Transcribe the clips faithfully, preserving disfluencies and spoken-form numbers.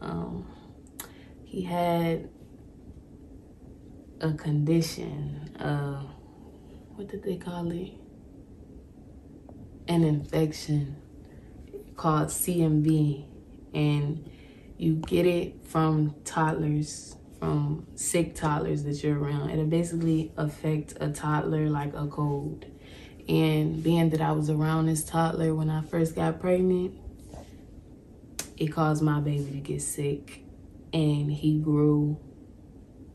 Um, he had a condition, uh, what did they call it? An infection called C M V, and you get it from toddlers, from sick toddlers that you're around. It'll basically affect a toddler like a cold. And being that I was around this toddler when I first got pregnant, it caused my baby to get sick, and he grew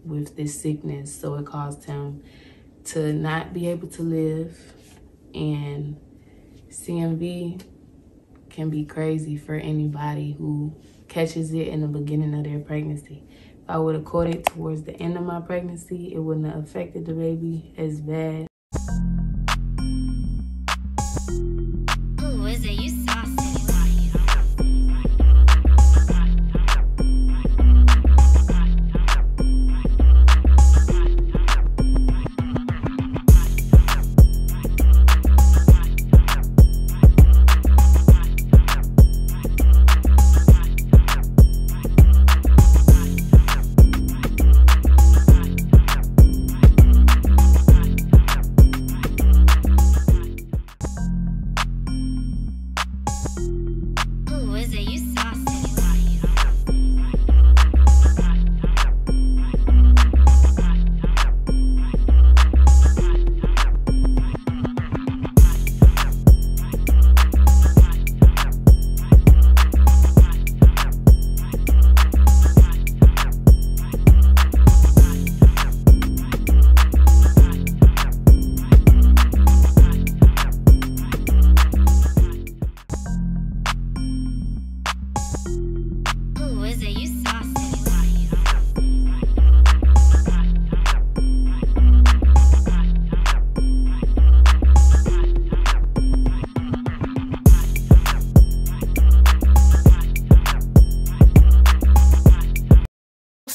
with this sickness. So it caused him to not be able to live, and C M V can be crazy for anybody who catches it in the beginning of their pregnancy. If I would have caught it towards the end of my pregnancy, it wouldn't have affected the baby as bad.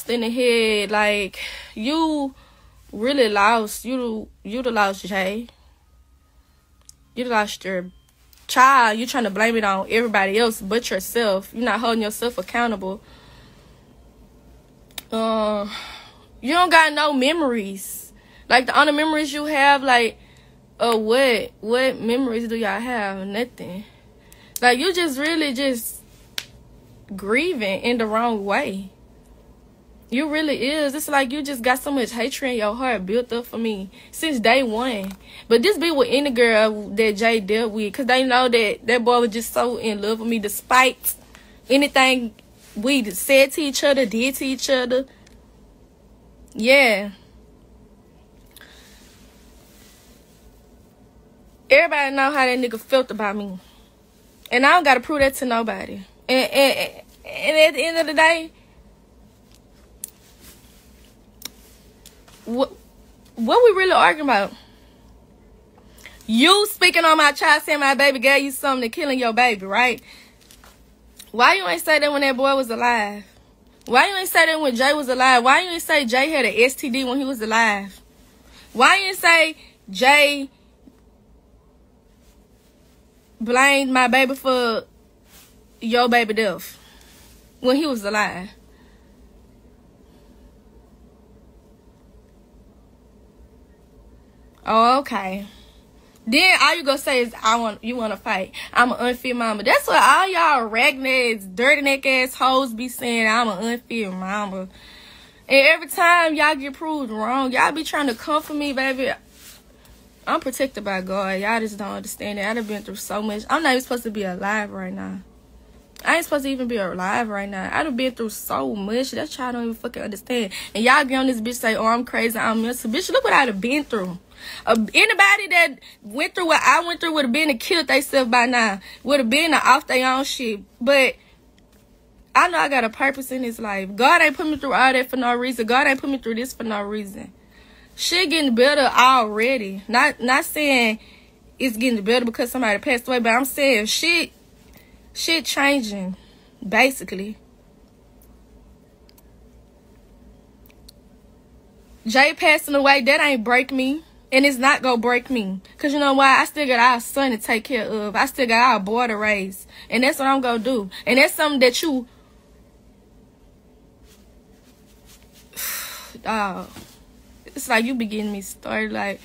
In the head, like, you really lost you you lost your child. You lost your child. You're trying to blame it on everybody else but yourself. You're not holding yourself accountable. Uh, you don't got no memories. Like, the only memories you have, like, uh, what what memories do y'all have? Nothing. Like, you just really just grieving in the wrong way. You really is. It's like you just got so much hatred in your heart built up for me since day one. But this be with any girl that Jay dealt with, because they know that that boy was just so in love with me despite anything we said to each other, did to each other. Yeah. Everybody know how that nigga felt about me. And I don't got to prove that to nobody. And, and, and at the end of the day, What, what we really arguing about? You speaking on my child, saying my baby gave you something to killing your baby, right? Why you ain't say that when that boy was alive? Why you ain't say that when Jay was alive? Why you ain't say Jay had an S T D when he was alive? Why you ain't say Jay blamed my baby for your baby death when he was alive? Oh, okay. Then all you gonna say is I want you wanna fight. I'm an unfit mama. That's what all y'all ragnets, dirty neck ass hoes be saying. I'm an unfit mama. And every time y'all get proved wrong, y'all be trying to comfort me, baby. I'm protected by God. Y'all just don't understand that. I done been through so much. I'm not even supposed to be alive right now. I ain't supposed to even be alive right now. I done been through so much. That child don't even fucking understand. And y'all get on this bitch say, oh, I'm crazy, I'm mental. Bitch, look what I done been through. Uh, anybody that went through what I went through would have been to kill themselves by now. Would have been to off their own shit. But I know I got a purpose in this life. God ain't put me through all that for no reason. God ain't put me through this for no reason. Shit getting better already. Not, not saying it's getting better because somebody passed away, but I'm saying shit... Shit changing, basically. Jay passing away, that ain't break me. And it's not gonna break me. Because you know why? I still got our son to take care of. I still got our boy to raise. And that's what I'm gonna do. And that's something that you dog, it's like you be getting me started. Like,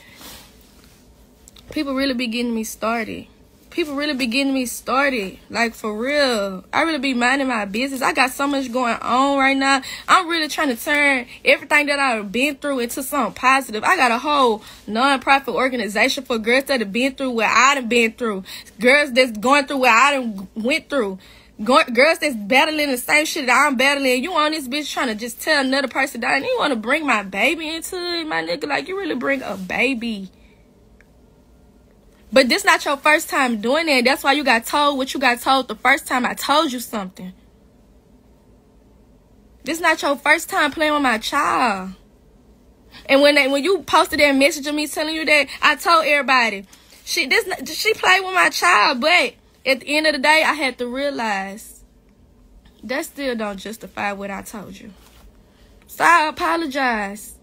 people really be getting me started. People really be getting me started. Like, for real. I really be minding my business. I got so much going on right now. I'm really trying to turn everything that I've been through into something positive. I got a whole non-profit organization for girls that have been through what I done been through. Girls that's going through what I done went through. Girls that's battling the same shit that I'm battling. You on this bitch trying to just tell another person that, and you want to bring my baby into it, my nigga. Like, you really bring a baby. But this not your first time doing it. That's why you got told what you got told the first time I told you something. This not your first time playing with my child. And when they, when you posted that message of me telling you that, I told everybody, she this she played with my child, but at the end of the day, I had to realize that still don't justify what I told you. So I apologize.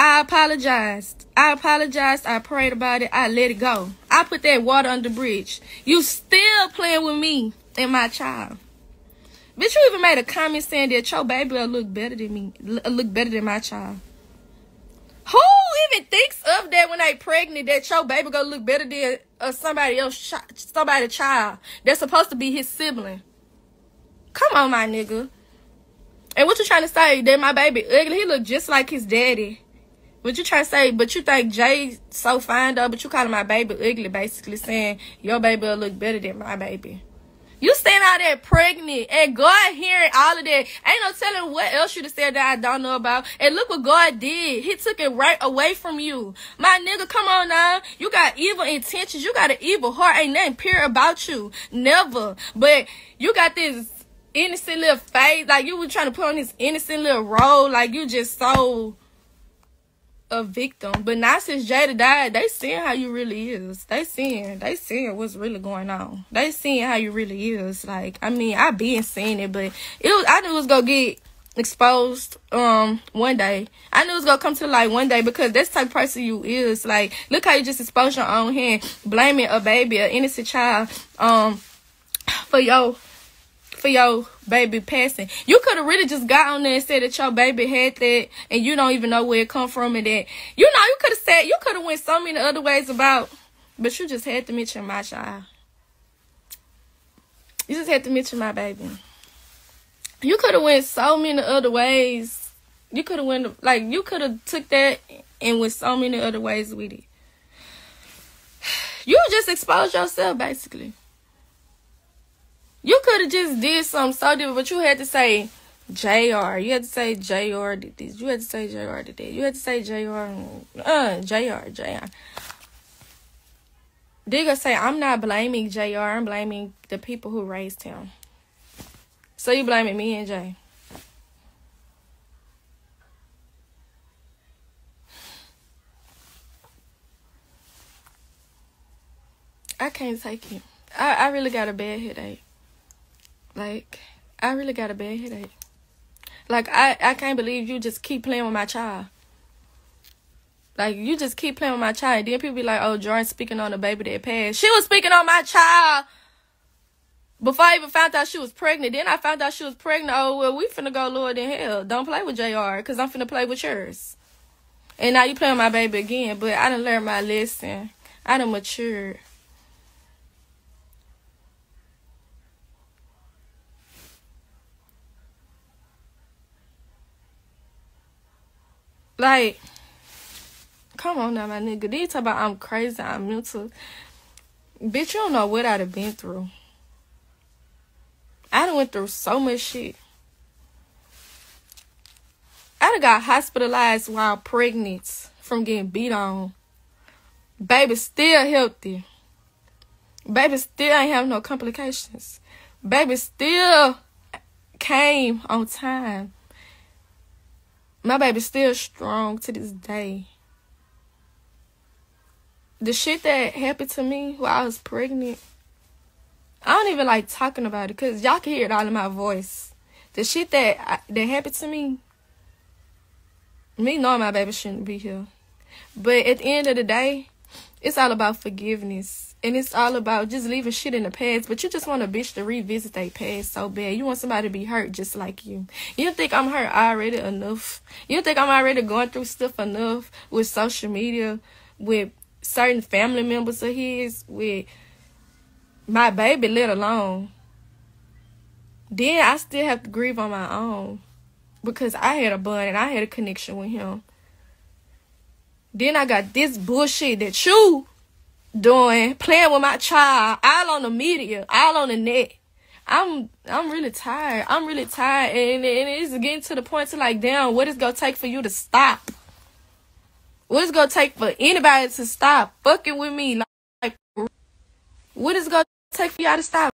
I apologized. I apologized. I prayed about it. I let it go. I put that water under the bridge. You still playing with me and my child. Bitch, you even made a comment saying that your baby will look better than me, look better than my child. Who even thinks of that when they pregnant, that your baby gonna look better than uh, somebody else, somebody's child that's supposed to be his sibling? Come on, my nigga. And what you trying to say? That my baby ugly? He look just like his daddy. But you trying to say, but you think Jay's so fine though, but you calling my baby ugly, basically saying your baby will look better than my baby. You stand out there pregnant and God hearing all of that. Ain't no telling what else you'd have said that I don't know about. And look what God did. He took it right away from you. My nigga, come on now. You got evil intentions. You got an evil heart. Ain't nothing pure about you. Never. But you got this innocent little face. Like, you were trying to put on this innocent little role. Like, you just so... a victim. But not since Jada died, they seeing how you really is. They seeing, they seeing what's really going on. They seeing how you really is. Like, I mean, I been seeing it, but it was, I knew it was gonna get exposed um one day. I knew it was gonna come to light one day, because that's the type of person you is. Like, look how you just exposed your own hand, blaming a baby, an innocent child, um for your for your baby passing. You could have really just got on there and said that your baby had that, and you don't even know where it come from, and that, you know, you could have said, you could have went so many other ways about, but you just had to mention my child. You just had to mention my baby. You could have went so many other ways. You could have went, like, you could have took that and went so many other ways with it. You just exposed yourself, basically. You could have just did something so different, but you had to say J R. You had to say J R did this. You had to say J R did that. You had to say J R. Uh, J R, J R. They gonna say, I'm not blaming J R. I'm blaming the people who raised him. So you blaming me and Jay. I can't take it. I, I really got a bad headache. Like, I really got a bad headache. Like, I, I can't believe you just keep playing with my child. Like, you just keep playing with my child. And then people be like, oh, Jordan's speaking on the baby that passed. She was speaking on my child before I even found out she was pregnant. Then I found out she was pregnant. Oh, well, we finna go lower than hell. Don't play with J R, because I'm finna play with yours. And now you playing with my baby again. But I done learned my lesson. I done matured. Like, come on now, my nigga. They talk about I'm crazy, I'm mental. Bitch, you don't know what I'd have been through. I done went through so much shit. I done got hospitalized while pregnant from getting beat on. Baby still healthy. Baby still ain't have no complications. Baby still came on time. My baby's still strong to this day. The shit that happened to me while I was pregnant, I don't even like talking about it, because y'all can hear it all in my voice. The shit that I, that happened to me, me knowing my baby shouldn't be here. But at the end of the day, it's all about forgiveness. And it's all about just leaving shit in the past. But you just want a bitch to revisit their past so bad. You want somebody to be hurt just like you. You think I'm hurt already enough. You think I'm already going through stuff enough with social media, with certain family members of his, with my baby, let alone. Then I still have to grieve on my own. Because I had a bond and I had a connection with him. Then I got this bullshit that you doing, playing with my child, all on the media, all on the net. I'm I'm really tired. I'm really tired. And, and it's getting to the point to like, damn, what it's going to take for you to stop? What it's going to take for anybody to stop fucking with me? Like, what it's going to take for y'all to stop?